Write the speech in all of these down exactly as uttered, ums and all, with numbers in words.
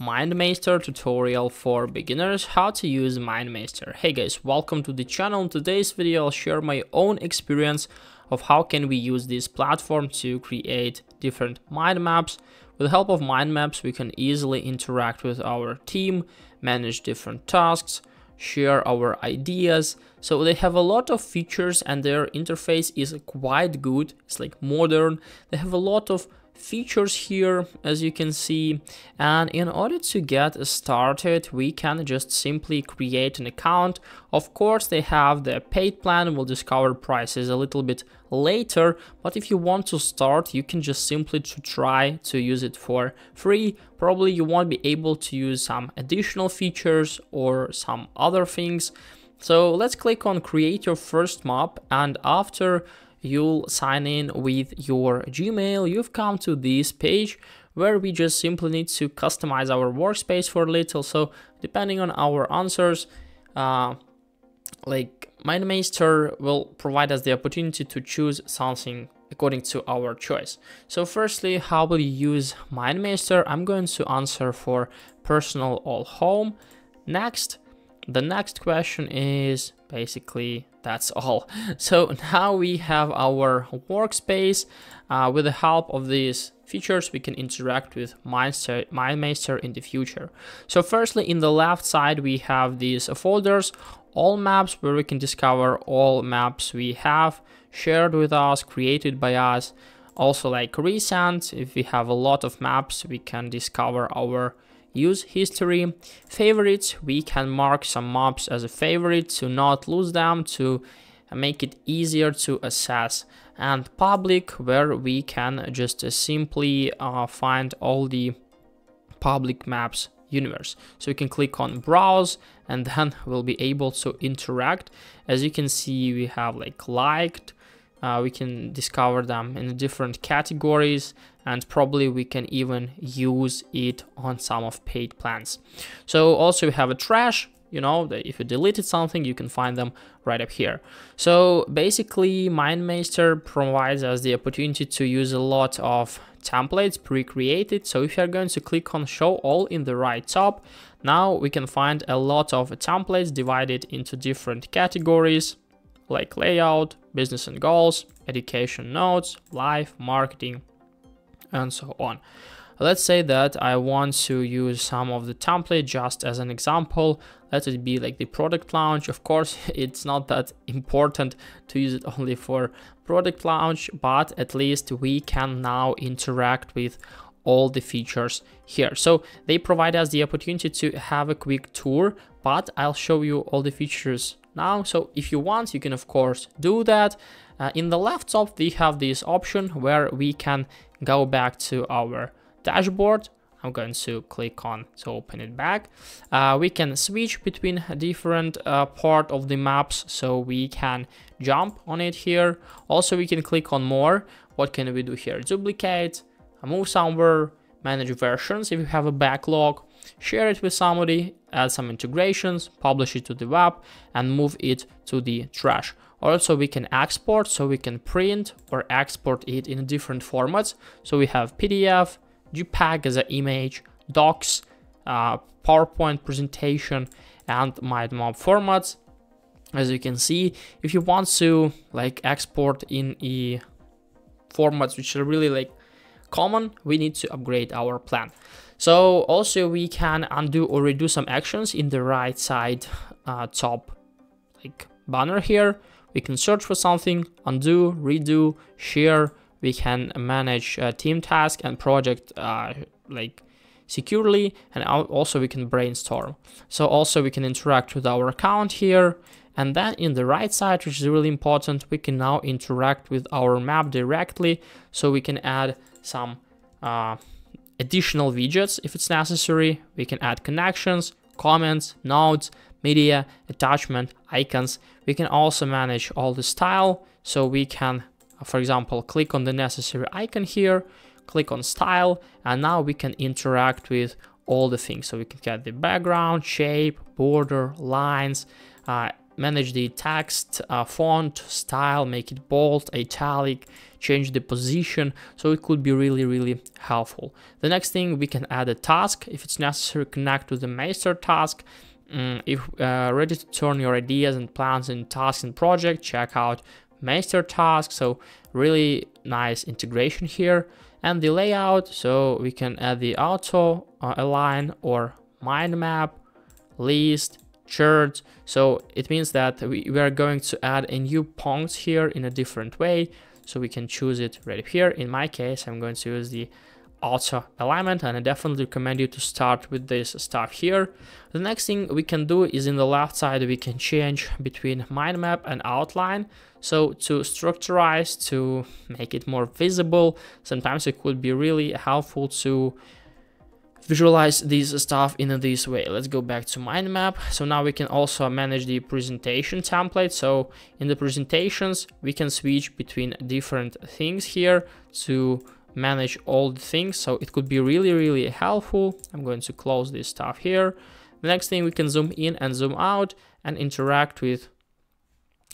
MindMeister tutorial for beginners, how to use MindMeister. Hey guys, welcome to the channel. In today's video I'll share my own experience of how can we use this platform to create different mind maps. With the help of mind maps we can easily interact with our team, manage different tasks, share our ideas. So they have a lot of features and their interface is quite good. It's like modern. They have a lot of features here, as you can see, and in order to get started we can just simply create an account. Of course they have the paid plan, we'll discover prices a little bit later, but if you want to start you can just simply to try to use it for free. Probably you won't be able to use some additional features or some other things. So let's click on create your first map, and after you'll sign in with your Gmail, you've come to this page where we just simply need to customize our workspace for a little. So depending on our answers, uh, like MindMeister will provide us the opportunity to choose something according to our choice. So firstly, how will you use MindMeister? I'm going to answer for personal or home. Next, the next question is basically that's all. So now we have our workspace. Uh, with the help of these features, we can interact with MindMeister in the future. So firstly, in the left side, we have these folders, all maps, where we can discover all maps we have shared with us, created by us. Also like recent, if we have a lot of maps, we can discover our use history. Favorites, we can mark some maps as a favorite to not lose them, to make it easier to assess. And public, where we can just simply uh, find all the public maps universe. So you can click on browse and then we'll be able to interact. As you can see, we have like liked, uh, we can discover them in different categories, and probably we can even use it on some of paid plans. So also we have a trash, you know, that if you deleted something, you can find them right up here. So basically MindMeister provides us the opportunity to use a lot of templates pre-created. So if you're going to click on show all in the right top, now we can find a lot of templates divided into different categories like layout, business and goals, education notes, life, marketing, and so on. Let's say that I want to use some of the template just as an example. Let it be like the product launch. Of course, it's not that important to use it only for product launch, but at least we can now interact with all the features here. So they provide us the opportunity to have a quick tour, but I'll show you all the features now. So if you want, you can of course do that. Uh, in the left top, we have this option where we can go back to our dashboard. I'm going to click on to open it back. Uh, we can switch between a different uh, part of the maps, so we can jump on it here. Also, we can click on more. What can we do here? Duplicate, move somewhere, manage versions if you have a backlog, share it with somebody, add some integrations, publish it to the web, and move it to the trash. Also, we can export, so we can print or export it in different formats. So we have P D F, JPEG as an image, docs, uh, PowerPoint presentation, and MindMob formats. As you can see, if you want to like export in e formats which are really like common, we need to upgrade our plan. So also we can undo or redo some actions in the right side uh, top like banner here. We can search for something, undo, redo, share. We can manage uh, team task and project uh, like securely, and also we can brainstorm. So also we can interact with our account here. And then in the right side, which is really important, we can now interact with our map directly. So we can add some uh, additional widgets if it's necessary. We can add connections, comments, notes, media, attachment, icons. We can also manage all the style. So we can, for example, click on the necessary icon here, click on style, and now we can interact with all the things. So we can get the background, shape, border, lines, uh, manage the text, uh, font, style, make it bold, italic, change the position. So it could be really, really helpful. The next thing, we can add a task. If it's necessary, connect to the master task. Um, if uh, ready to turn your ideas and plans in tasks and project, check out master task. So really nice integration here. And the layout, so we can add the auto uh, align or mind map, list, chart. So it means that we, we are going to add a new point here in a different way. So we can choose it right here. In my case, I'm going to use the auto alignment, and I definitely recommend you to start with this stuff here. The next thing we can do is in the left side, we can change between mind map and outline. So to structurize, to make it more visible, sometimes it could be really helpful to visualize this stuff in this way. Let's go back to mind map. So now we can also manage the presentation template. So in the presentations, we can switch between different things here to manage all the things. So it could be really, really helpful. I'm going to close this stuff here. The next thing, we can zoom in and zoom out and interact with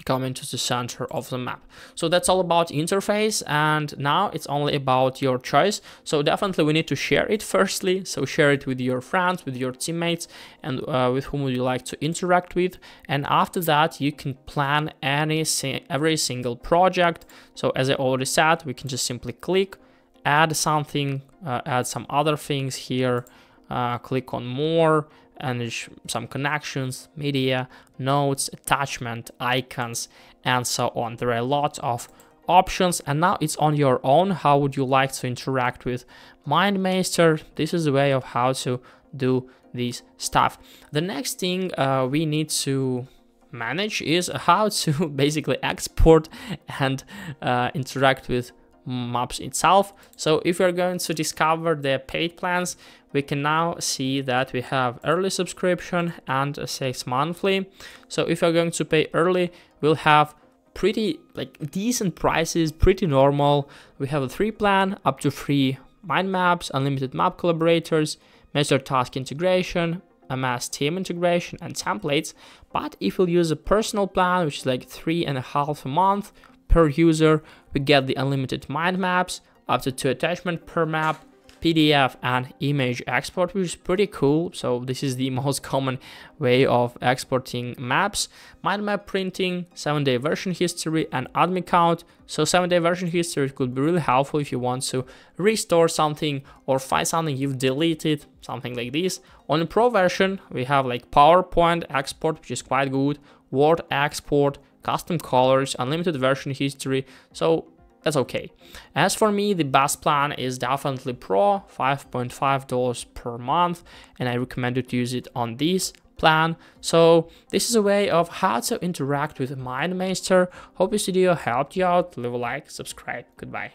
coming to the center of the map. So that's all about interface, and now it's only about your choice. So definitely we need to share it firstly. So share it with your friends, with your teammates, and uh, with whom would you like to interact with. And after that, you can plan any every single project. So as I already said, we can just simply click, add something, uh, add some other things here, uh, click on more, and some connections, media, notes, attachment, icons, and so on. There are a lot of options, and now it's on your own. How would you like to interact with MindMeister? This is a way of how to do this stuff. The next thing uh, we need to manage is how to basically export and uh, interact with maps itself. So if we're going to discover the paid plans, we can now see that we have early subscription and six monthly. So if you're going to pay early, we'll have pretty like decent prices, pretty normal. We have a three plan, up to three mind maps, unlimited map collaborators, master task integration, M S team integration, and templates. But if we'll use a personal plan, which is like three and a half a month per user, we get the unlimited mind maps, up to two attachment per map, P D F and image export, which is pretty cool. So this is the most common way of exporting maps. Mind map printing, seven day version history, and admin count. So seven day version history could be really helpful if you want to restore something or find something you've deleted, something like this. On the pro version, we have like PowerPoint export, which is quite good, Word export, custom colors, unlimited version history. So that's okay. As for me, the best plan is definitely Pro, five point five dollars per month, and I recommend you to use it on this plan. So this is a way of how to interact with MindMeister. Hope this video helped you out. Leave a like, subscribe. Goodbye.